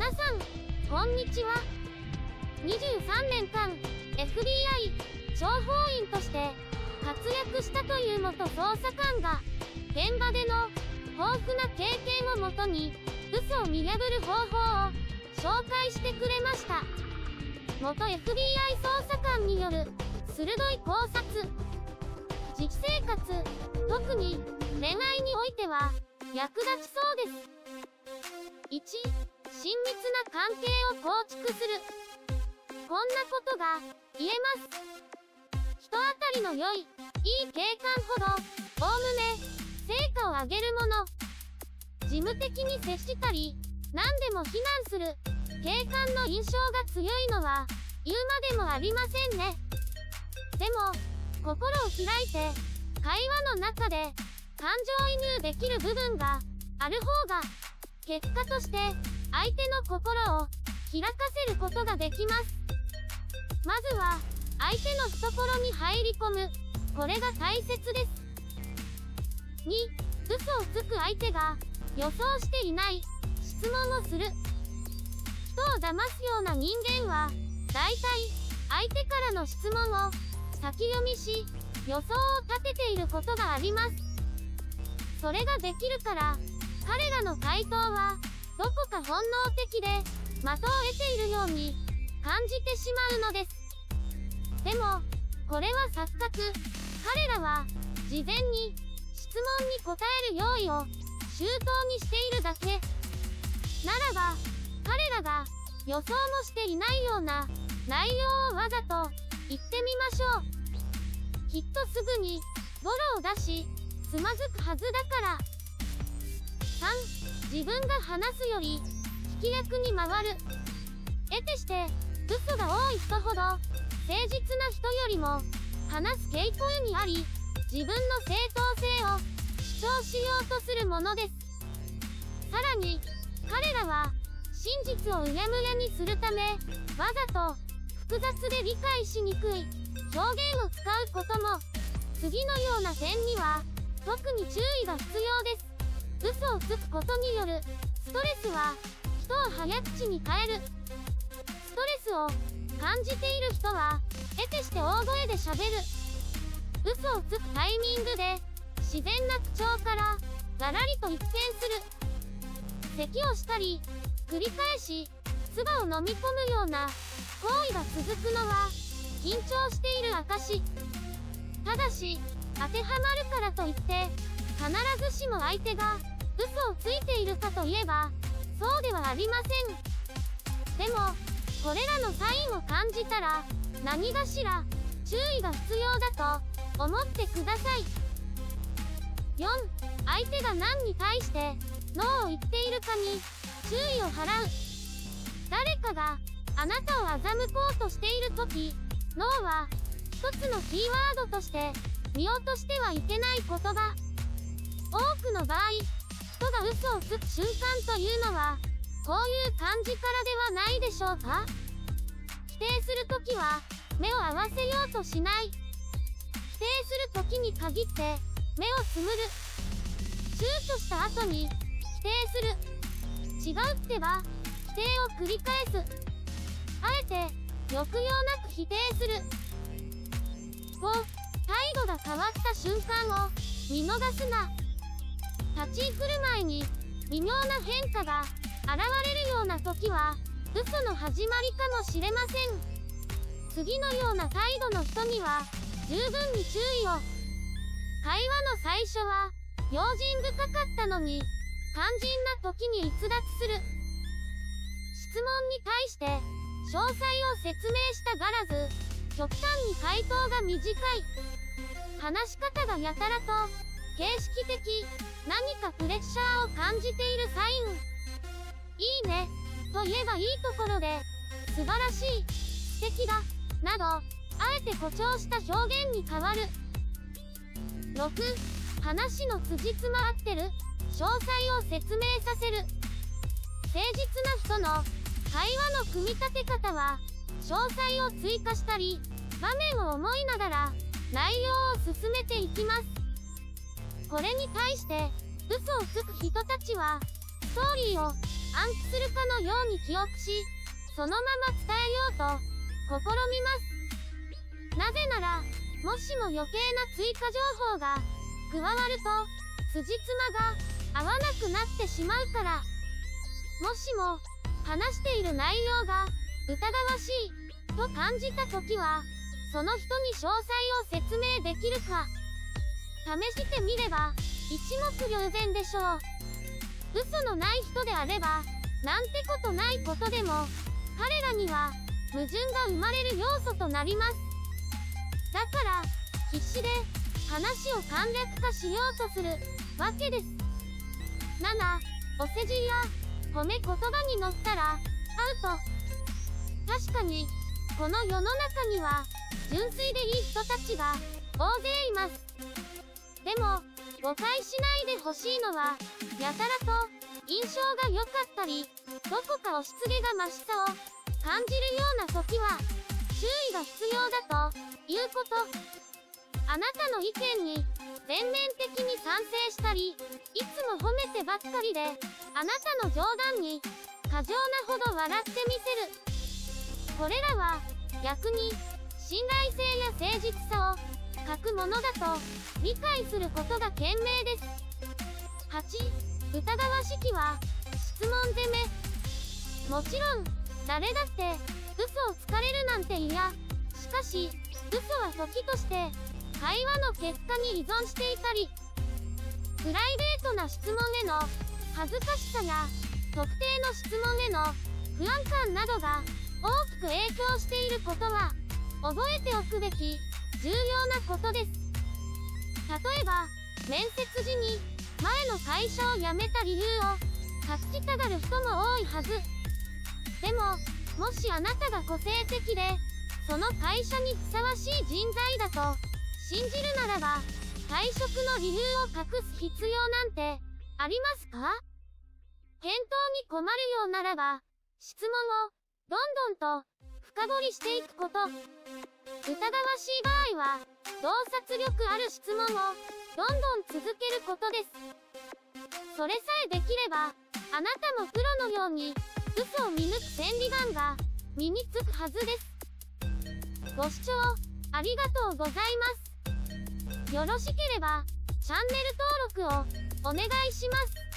皆さんこんにちは。23年間 FBI 諜報員として活躍したという元捜査官が、現場での豊富な経験をもとに嘘を見破る方法を紹介してくれました。元 FBI 捜査官による鋭い考察。実生活、特に恋愛においては役立ちそうです。1、親密な関係を構築する。こんなことが言えます。人当たりの良い、いい警官ほどおおむね成果を上げるもの。事務的に接したり何でも非難する警官の印象が強いのは言うまでもありませんね。でも心を開いて会話の中で感情移入できる部分がある方が、結果として相手の心を開かせることができます。まずは相手の懐に入り込む、これが大切です。2、嘘をつく相手が予想していない質問をする。人を騙すような人間は大体相手からの質問を先読みし、予想を立てていることがあります。それができるから彼らの回答はどこか本能的で的を得ているように感じてしまうのです。でもこれは錯覚。彼らは事前に質問に答える用意を周到にしているだけ。ならば彼らが予想もしていないような内容をわざと言ってみましょう。きっとすぐにボロを出しつまずくはずだから。3、自分が話すより聞き役に回る。得てして嘘が多い人ほど誠実な人よりも話す傾向にあり、自分の正当性を主張しようとするものです。さらに彼らは真実をうやむやにするため、わざと複雑で理解しにくい表現を使うことも。次のような点には特に注意が必要です。嘘をつくことによるストレスは人を早口に変える。ストレスを感じている人は得てして大声で喋る。嘘をつくタイミングで自然な口調からガラリと一変する。咳をしたり繰り返し唾を飲み込むような行為が続くのは緊張している証。ただし当てはまるからといって必ずしも相手が嘘をついているかといえばそうではありません。でもこれらのサインを感じたら何かしら注意が必要だと思ってください。4、相手が何に対してノーを言っているかに注意を払う。誰かがあなたを欺こうとしている時、ノーは一つのキーワードとして見落としてはいけない言葉。多くの場合、人が嘘をつく瞬間というのはこういう感じからではないでしょうか。否定する時は目を合わせようとしない。否定する時に限って目をつむる。躊躇した後に否定する。違うってば否定を繰り返す。あえて抑揚なく否定する。5、態度が変わった瞬間を見逃すな。立ち居振る舞いに微妙な変化が現れるような時は嘘の始まりかもしれません。次のような態度の人には十分に注意を。会話の最初は用心深かったのに肝心な時に逸脱する。質問に対して詳細を説明したがらず極端に回答が短い。話し方がやたらと形式的。何かプレッシャーを感じているサイン。いいねと言えばいいところで素晴らしい、素敵だなどあえて誇張した表現に変わる。6、話の辻褄合ってる。詳細を説明させる。誠実な人の会話の組み立て方は詳細を追加したり場面を思いながら内容を進めていきます。これに対して嘘をつく人たちはストーリーを暗記するかのように記憶し、そのまま伝えようと試みます。なぜなら、もしも余計な追加情報が加わると、辻褄が合わなくなってしまうから。もしも、話している内容が疑わしいと感じた時は、その人に詳細を説明できるか、試してみれば、一目瞭然でしょう。嘘のない人であれば、なんてことないことでも、彼らには矛盾が生まれる要素となります。だから、必死で話を簡略化しようとするわけです。7、お世辞や褒め言葉に乗ったら、アウト。確かに、この世の中には、純粋でいい人たちが大勢います。でも、誤解しないでほしいのは、やたらと印象が良かったり、どこかおしつげがましさを感じるような時は、注意が必要だということ。あなたの意見に全面的に賛成したり、いつも褒めてばっかりで、あなたの冗談に過剰なほど笑ってみせる。これらは逆に信頼性や誠実さを欠くものだと理解することが賢明です。8、疑わしきは質問攻め。もちろん誰だって嘘をつかれるなんて嫌。しかし嘘は時として会話の結果に依存していたり、プライベートな質問への恥ずかしさや特定の質問への不安感などが大きく影響していることは覚えておくべき重要なことです。例えば、面接時に前の会社を辞めた理由を隠したがる人も多いはず。でも、もしあなたが個性的で、その会社にふさわしい人材だと信じるならば、退職の理由を隠す必要なんてありますか？返答に困るようならば、質問をどんどんと深掘りしていくこと。疑わしい場合は、洞察力ある質問をどんどん続けることです。それさえできれば、あなたもプロのように、嘘を見抜く千里眼が身につくはずです。ご視聴ありがとうございます。よろしければ、チャンネル登録をお願いします。